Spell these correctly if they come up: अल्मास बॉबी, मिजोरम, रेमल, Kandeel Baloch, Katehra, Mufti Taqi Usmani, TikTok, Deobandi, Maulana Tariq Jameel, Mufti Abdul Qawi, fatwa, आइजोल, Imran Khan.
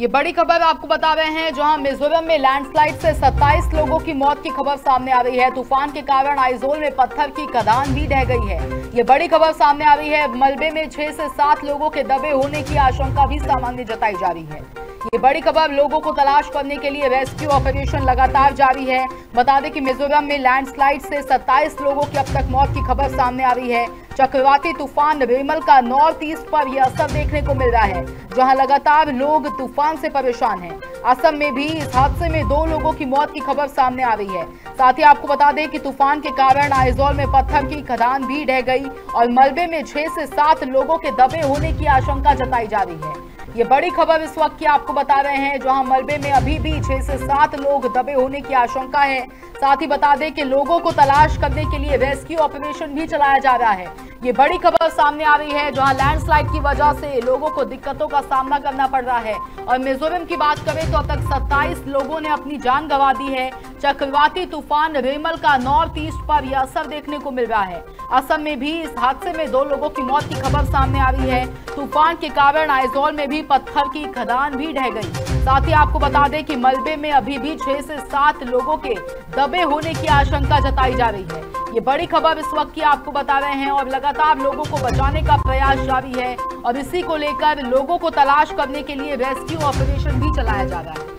ये बड़ी खबर आपको बता रहे हैं, जहां मिजोरम में लैंडस्लाइड से 27 लोगों की मौत की खबर सामने आ रही है। तूफान के कारण आइजोल में पत्थर की खदान भी ढह गई है। ये बड़ी खबर सामने आ रही है। मलबे में 6 से 7 लोगों के दबे होने की आशंका भी सामान्य जताई जा रही है। ये बड़ी खबर, लोगों को तलाश करने के लिए रेस्क्यू ऑपरेशन लगातार जारी है। बता दें कि मिजोरम में लैंडस्लाइड से 27 लोगों की अब तक मौत की खबर सामने आ रही है। चक्रवाती तूफान रेमल का नॉर्थ ईस्ट पर यह असर देखने को मिल रहा है, जहां लगातार लोग तूफान से परेशान हैं। असम में भी इस हादसे में 2 लोगों की मौत की खबर सामने आ रही है। साथ ही आपको बता दें कि तूफान के कारण आइजोल में पत्थर की खदान भी ढह गई और मलबे में 6 से 7 लोगों के दबे होने की आशंका जताई जा रही है। ये बड़ी खबर इस वक्त की आपको बता रहे हैं, जहां मलबे में अभी भी 6 से 7 लोग दबे होने की आशंका है। साथ ही बता दें कि लोगों को तलाश करने के लिए रेस्क्यू ऑपरेशन भी चलाया जा रहा है। ये बड़ी खबर सामने आ रही है, जहां लैंडस्लाइड की वजह से लोगों को दिक्कतों का सामना करना पड़ रहा है। और मिजोरम की बात करें तो अब तक 27 लोगों ने अपनी जान गंवा दी है। चक्रवाती तूफान रेमल का नॉर्थ ईस्ट पर यह असर देखने को मिल रहा है। असम में भी इस हादसे में 2 लोगों की मौत की खबर सामने आ रही है। तूफान के कारण आइजोल में भी पत्थर की खदान भी ढह गई। साथ ही आपको बता दें कि मलबे में अभी भी 6 से 7 लोगों के दबे होने की आशंका जताई जा रही है। ये बड़ी खबर इस वक्त की आपको बता रहे हैं और लगातार लोगों को बचाने का प्रयास जारी है और इसी को लेकर लोगों को तलाश करने के लिए रेस्क्यू ऑपरेशन भी चलाया जा रहा है।